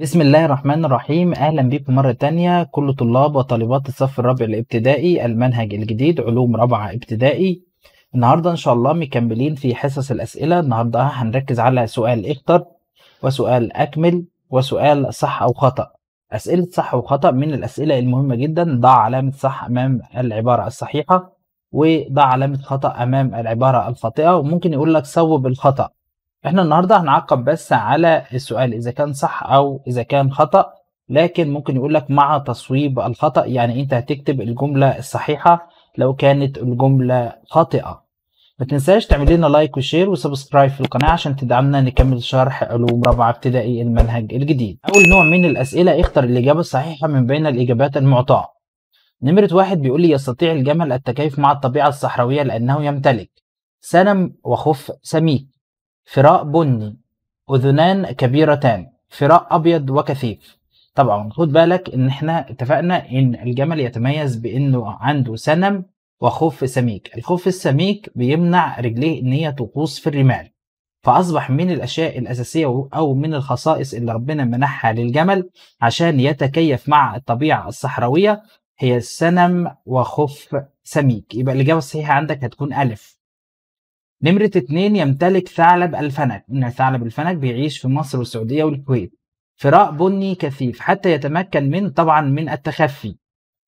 بسم الله الرحمن الرحيم. أهلا بكم مرة تانية كل طلاب وطالبات الصف الرابع الابتدائي، المنهج الجديد علوم رابعة ابتدائي. النهاردة إن شاء الله مكملين في حصص الأسئلة. النهاردة هنركز على سؤال اختر وسؤال أكمل وسؤال صح أو خطأ. أسئلة صح وخطأ من الأسئلة المهمة جدا. ضع علامة صح أمام العبارة الصحيحة وضع علامة خطأ أمام العبارة الخاطئة، وممكن يقول لك صوب الخطأ. احنا النهاردة هنعقب بس على السؤال اذا كان صح او اذا كان خطأ، لكن ممكن يقولك مع تصويب الخطأ، يعني انت هتكتب الجملة الصحيحة لو كانت الجملة خاطئة. ما تنساش تعمل لنا لايك وشير وسبسكرايب في القناة عشان تدعمنا نكمل شرح علوم رابعة ابتدائي المنهج الجديد. اول نوع من الاسئلة اختر الاجابة الصحيحة من بين الاجابات المعطاة. نمرة واحد بيقول لي يستطيع الجمل التكيف مع الطبيعة الصحراوية لانه يمتلك سنم وخف سميك، فراء بني، أذنان كبيرتان، فراء أبيض وكثيف. طبعا خد بالك إن إحنا اتفقنا إن الجمل يتميز بإنه عنده سنم وخف سميك. الخف السميك بيمنع رجليه إن هي تغوص في الرمال، فأصبح من الأشياء الأساسية أو من الخصائص اللي ربنا منحها للجمل عشان يتكيف مع الطبيعة الصحراوية هي السنم وخف سميك. يبقى الإجابة الصحيحة عندك هتكون ألف. نمرة 2 يمتلك ثعلب الفنك. إن ثعلب الفنك بيعيش في مصر والسعودية والكويت، فراء بني كثيف، حتى يتمكن من طبعا من التخفي.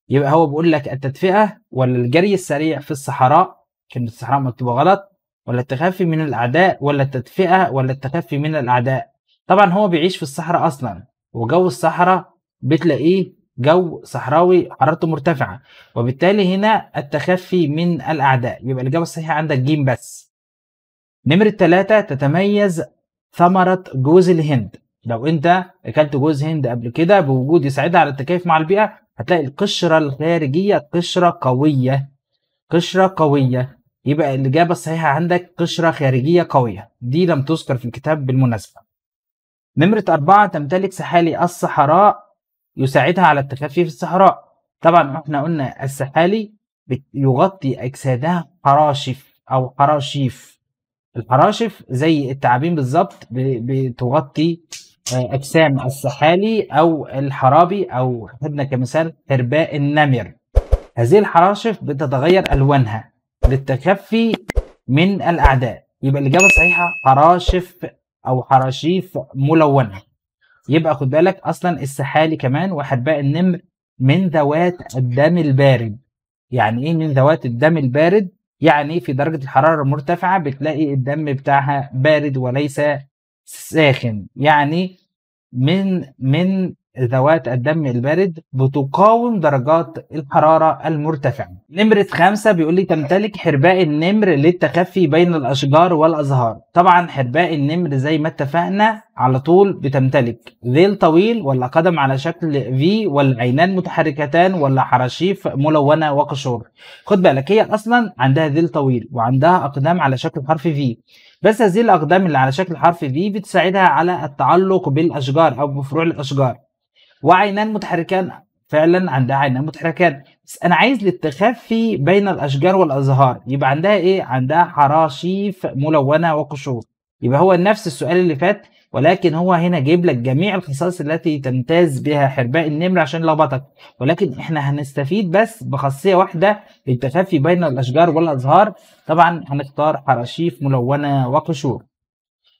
يبقى هو بيقول لك التدفئة ولا الجري السريع في الصحراء، كلمة الصحراء مكتوبة غلط، ولا التخفي من الأعداء، ولا التدفئة، ولا التخفي من الأعداء. طبعا هو بيعيش في الصحراء أصلا، وجو الصحراء بتلاقيه جو صحراوي حرارته مرتفعة، وبالتالي هنا التخفي من الأعداء. يبقى الإجابة الصحيحة عندك ج بس. نمرة 3 تتميز ثمرة جوز الهند. لو انت اكلت جوز هند قبل كده، بوجود يساعدها على التكيف مع البيئة، هتلاقي القشرة الخارجية قشرة قوية، قشرة قوية. يبقى الإجابة الصحيحة عندك قشرة خارجية قوية، دي لم تذكر في الكتاب بالمناسبة. نمرة 4 تمتلك سحالي الصحراء يساعدها على التخفي في الصحراء. طبعا احنا قلنا السحالي يغطي أجسادها حراشف أو حراشيف. الحراشف زي التعابين بالظبط بتغطي اجسام السحالي او الحرابي، او خدنا كمثال حرباء النمر. هذه الحراشف بتتغير الوانها للتخفي من الاعداء. يبقى الاجابه الصحيحه حراشف او حراشيف ملونه. يبقى خد بالك اصلا السحالي كمان وحرباء النمر من ذوات الدم البارد. يعني ايه من ذوات الدم البارد؟ يعني في درجة الحرارة المرتفعة بتلاقي الدم بتاعها بارد وليس ساخن، يعني من ذوات الدم البارد بتقاوم درجات الحرارة المرتفعة. نمرة 5 بيقول لي تمتلك حرباء النمر للتخفي بين الأشجار والأزهار. طبعا حرباء النمر زي ما اتفقنا على طول بتمتلك ذيل طويل، ولا قدم على شكل في، ولا عينان متحركتان، ولا حراشيف ملونة وقشور. خد بالك هي أصلا عندها ذيل طويل وعندها أقدام على شكل حرف في، بس هذه الأقدام اللي على شكل حرف في بتساعدها على التعلق بالأشجار أو بفروع الأشجار. وعينان متحركان، فعلا عندها عينان متحركان، بس انا عايز للتخفي بين الاشجار والازهار. يبقى عندها ايه؟ عندها حراشيف ملونه وقشور. يبقى هو نفس السؤال اللي فات، ولكن هو هنا جايب لك جميع الخصائص التي تمتاز بها حرباء النمر عشان لخبطك، ولكن احنا هنستفيد بس بخاصيه واحده للتخفي بين الاشجار والازهار. طبعا هنختار حراشيف ملونه وقشور.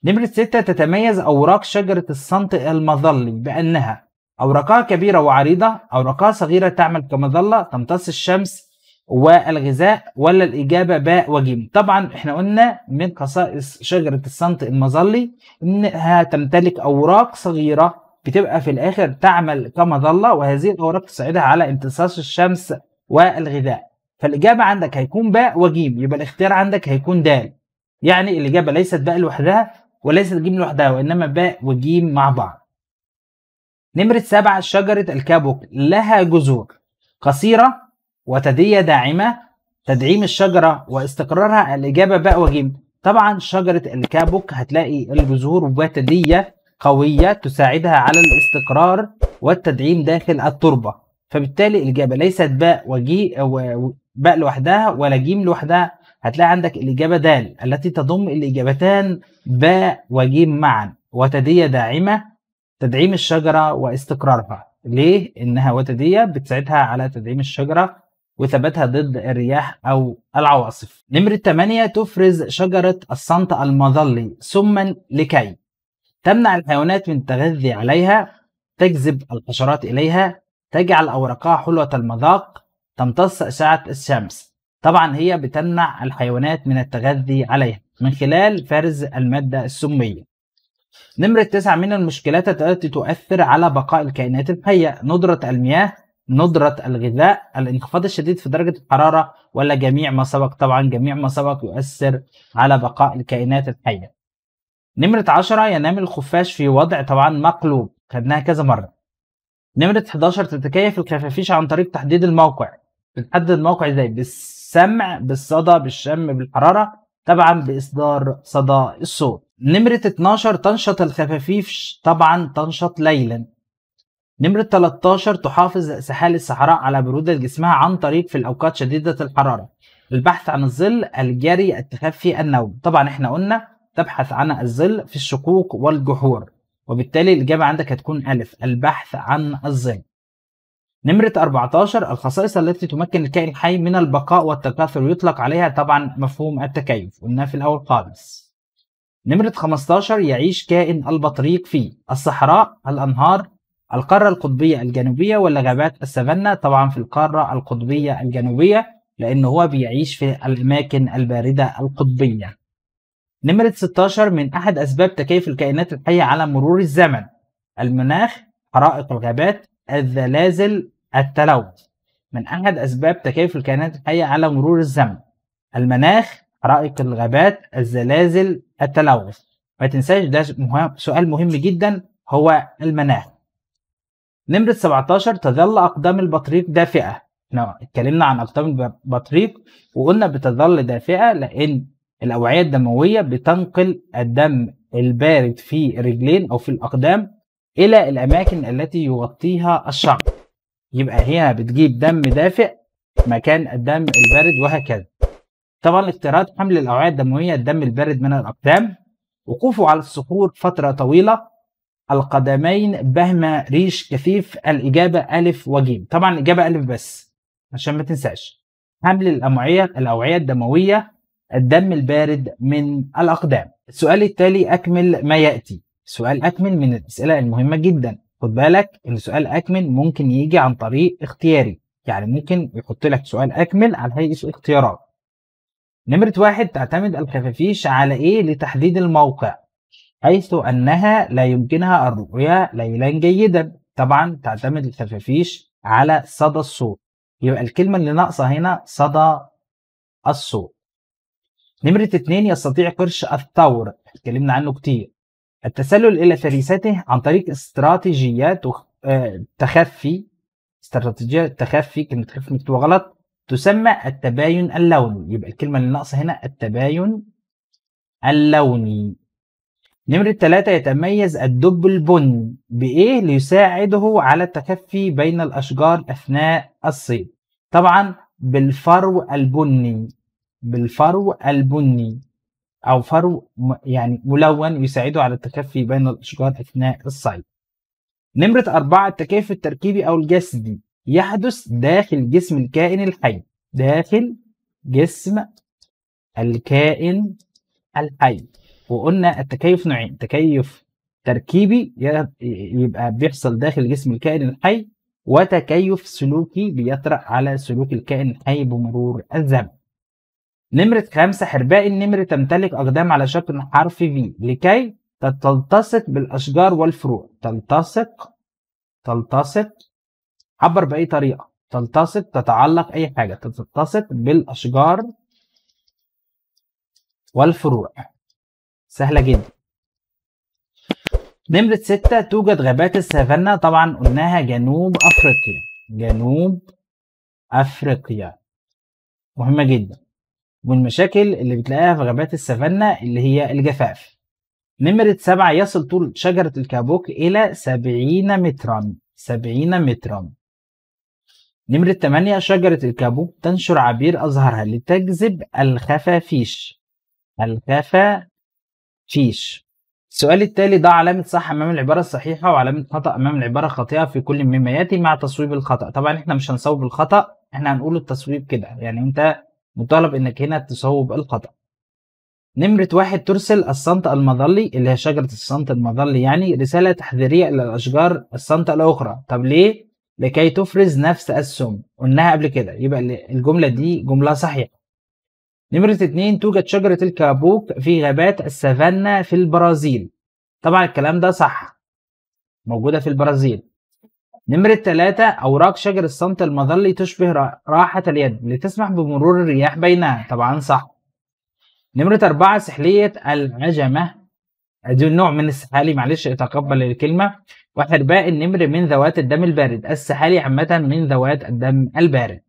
نمره 6 تتميز اوراق شجره الصنطق المظلي بانها أوراقها كبيرة وعريضة، أوراقها صغيرة تعمل كمظلة، تمتص الشمس والغذاء. ولا الإجابة باء وجيم. طبعا احنا قلنا من خصائص شجرة الصنطق المظلي إنها تمتلك أوراق صغيرة بتبقى في الآخر تعمل كمظلة، وهذه الأوراق تساعدها على امتصاص الشمس والغذاء. فالإجابة عندك هيكون باء وجيم. يبقى الاختيار عندك هيكون دال. يعني الإجابة ليست باء لوحدها وليست جيم لوحدها، وإنما باء وجيم مع بعض. نمرة 7 شجرة الكابوك لها جذور قصيرة وثدية داعمة، تدعيم الشجرة واستقرارها. الإجابة باء وجيم. طبعا شجرة الكابوك هتلاقي الجذور وثدية قوية تساعدها على الاستقرار والتدعيم داخل التربة، فبالتالي الإجابة ليست باء باء لوحدها ولا جيم لوحدها. هتلاقي عندك الإجابة دال التي تضم الإجابتان باء وجيم معا، وثدية داعمة تدعيم الشجرة واستقرارها. ليه؟ إن هوتة دي بتساعدها على تدعيم الشجرة وثباتها ضد الرياح أو العواصف. نمرة 8 تفرز شجرة الصمت المظلي سما لكي تمنع الحيوانات من التغذي عليها، تجذب الحشرات إليها، تجعل أوراقها حلوة المذاق، تمتص أشعة الشمس. طبعا هي بتمنع الحيوانات من التغذي عليها من خلال فرز المادة السمية. نمرة 9 من المشكلات التي تؤثر على بقاء الكائنات الحية: ندرة المياه، ندرة الغذاء، الانخفاض الشديد في درجة الحرارة، ولا جميع ما سبق. طبعا جميع ما سبق يؤثر على بقاء الكائنات الحية. نمرة 10 ينام الخفاش في وضع طبعا مقلوب، خدناها كذا مرة. نمرة 11 تتكيف الخفافيش عن طريق تحديد الموقع. بتحدد الموقع ازاي؟ بالسمع، بالصدى، بالشم، بالحرارة، طبعا بإصدار صدى الصوت. نمرة 12 تنشط الخفافيش، طبعا تنشط ليلا. نمرة 13 تحافظ سحالي الصحراء على برودة جسمها عن طريق في الأوقات شديدة الحرارة البحث عن الظل، الجري، التخفي، النوم. طبعا احنا قلنا تبحث عن الظل في الشقوق والجحور، وبالتالي الإجابة عندك هتكون ألف، البحث عن الظل. نمرة 14 الخصائص التي تمكن الكائن الحي من البقاء والتكاثر يطلق عليها طبعا مفهوم التكيف، قلناه في الأول خالص. نمرة 15 يعيش كائن البطريق في الصحراء، الأنهار، القارة القطبية الجنوبية، ولا غابات السافانا. طبعا في القارة القطبية الجنوبية لأن هو بيعيش في الأماكن الباردة القطبية. نمرة 16 من أحد أسباب تكيف الكائنات الحية على مرور الزمن: المناخ، حرائق الغابات، الزلازل، التلوث. من أحد أسباب تكيف الكائنات الحية على مرور الزمن: المناخ، حرائق الغابات، الزلازل، التلوث. ما تنساش ده سؤال مهم جدا، هو المناخ. نمرة 17 تظل أقدام البطريق دافئة. احنا اتكلمنا عن أقدام البطريق وقلنا بتظل دافئة لأن الأوعية الدموية بتنقل الدم البارد في رجلين أو في الأقدام إلى الأماكن التي يغطيها الشعر، يبقى هي بتجيب دم دافئ مكان الدم البارد وهكذا. طبعا افتراض حمل الأوعية الدموية الدم البارد من الأقدام، وقوفه على الصخور فترة طويلة، القدمين بهمة ريش كثيف. الإجابة ألف وجيم. طبعا الإجابة ألف بس عشان ما تنساش. حمل الأوعية الدموية الدم البارد من الأقدام. السؤال التالي أكمل ما يأتي. سؤال أكمل من الأسئلة المهمة جدا، خد بالك إن سؤال أكمل ممكن يجي عن طريق اختياري، يعني ممكن يحط لك سؤال أكمل على هيئة اختيارات. نمرة 1 تعتمد الخفافيش على إيه لتحديد الموقع؟ حيث أنها لا يمكنها الرؤية ليلا جيدا. طبعا تعتمد الخفافيش على صدى الصوت، يبقى الكلمة اللي ناقصة هنا صدى الصوت. نمرة 2 يستطيع قرش الثور، اتكلمنا عنه كتير، التسلل إلى فريسته عن طريق استراتيجيات تخفي. استراتيجية تخفي، كلمة تخفي مكتوبة غلط، تسمى التباين اللوني، يبقى الكلمة اللي ناقصة هنا التباين اللوني. نمرة 3 يتميز الدب البني بإيه ليساعده على التخفي بين الأشجار أثناء الصيد؟ طبعا بالفرو البني، بالفرو البني أو فرو يعني ملون يساعده على التخفي بين الأشجار أثناء الصيد. نمرة 4 التكيف التركيبي أو الجسدي يحدث داخل جسم الكائن الحي، داخل جسم الكائن الحي. وقلنا التكيف نوعين: تكيف تركيبي يبقى بيحصل داخل جسم الكائن الحي، وتكيف سلوكي بيطرأ على سلوك الكائن الحي بمرور الزمن. نمرة 5 حرباء النمر تمتلك أقدام على شكل حرف في لكي تلتصق بالأشجار والفروع. تلتصق عبر بأي طريقة؟ تلتصق، تتعلق، أي حاجة، تلتصق بالأشجار والفروع، سهلة جدا. نمرة 6 توجد غابات السافانا، طبعا قلناها جنوب أفريقيا، جنوب أفريقيا مهمة جدا، والمشاكل اللي بتلاقيها في غابات السافانا اللي هي الجفاف. نمرة 7 يصل طول شجرة الكابوك إلى 70 مترا، 70 مترا. نمرة 8 شجرة الكابوك تنشر عبير أزهارها لتجذب الخفافيش، الخفافيش. السؤال التالي ضع علامة صح أمام العبارة الصحيحة وعلامة خطأ أمام العبارة الخاطئة في كل مما يأتي مع تصويب الخطأ. طبعا احنا مش هنصوب الخطأ، احنا هنقول التصويب كده، يعني انت مطالب انك هنا تصوب الخطأ. نمرة 1 ترسل الصنط المظلي اللي هي شجرة الصنط المظلي يعني رسالة تحذيرية إلى الأشجار الصنطة الأخرى. طب ليه؟ لكي تفرز نفس السم، قلناها قبل كده، يبقى الجملة دي جملة صحيحة. نمرة 2 توجد شجرة الكابوك في غابات السافانا في البرازيل. طبعا الكلام ده صح، موجودة في البرازيل. نمرة 3 أوراق شجر الصنط المظلي تشبه راحة اليد لتسمح بمرور الرياح بينها. طبعا صح. نمرة 4 سحلية العجمة، دي نوع من السحالي، معلش اتقبل الكلمة، وحرباء النمر من ذوات الدم البارد. السحالي عامة من ذوات الدم البارد.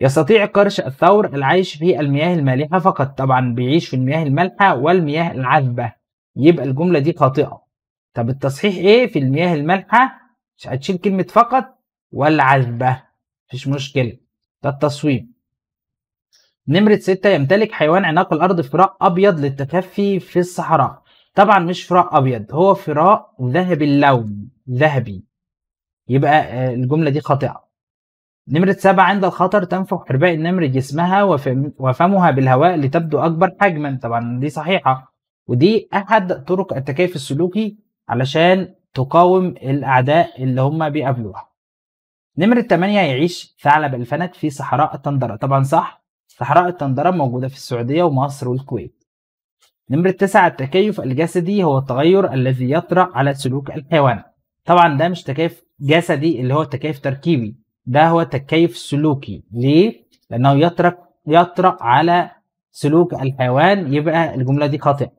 يستطيع قرش الثور العيش في المياه المالحة فقط. طبعا بيعيش في المياه المالحة والمياه العذبة، يبقى الجملة دي خاطئة. طب التصحيح ايه؟ في المياه المالحة، مش هتشيل كلمة فقط، والعذبة، مفيش مشكلة، ده التصويب. نمرة 6 يمتلك حيوان عناق الأرض فراء أبيض للتكفي في الصحراء. طبعا مش فراء أبيض، هو فراء ذهبي اللون، ذهبي، يبقى الجملة دي خاطئة. نمرة 7 عند الخطر تنفخ حرباء النمر جسمها وفمها بالهواء لتبدو أكبر حجما. طبعا دي صحيحة، ودي أحد طرق التكيف السلوكي علشان تقاوم الأعداء اللي هم بيقابلوها. نمرة 8 يعيش ثعلب الفنك في صحراء التندرة. طبعا صح، صحراء التندرة موجودة في السعودية ومصر والكويت. نمرة 9 التكيف الجسدي هو التغير الذي يطرأ على سلوك الحيوان. طبعا ده مش تكيف جسدي اللي هو تكيف تركيبي، ده هو تكيف سلوكي. ليه؟ لأنه يطرأ على سلوك الحيوان، يبقى الجملة دي خاطئة.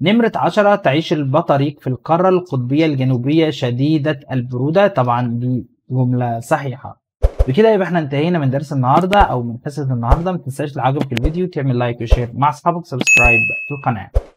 نمرة 10 تعيش البطاريق في القارة القطبية الجنوبية شديدة البرودة. طبعا دي جملة صحيحة. بكده يبقى احنا انتهينا من درس النهارده او من حصه النهارده. ما تنساش لو عجبك الفيديو تعمل لايك وشير مع اصحابك، سبسكرايب في القناه.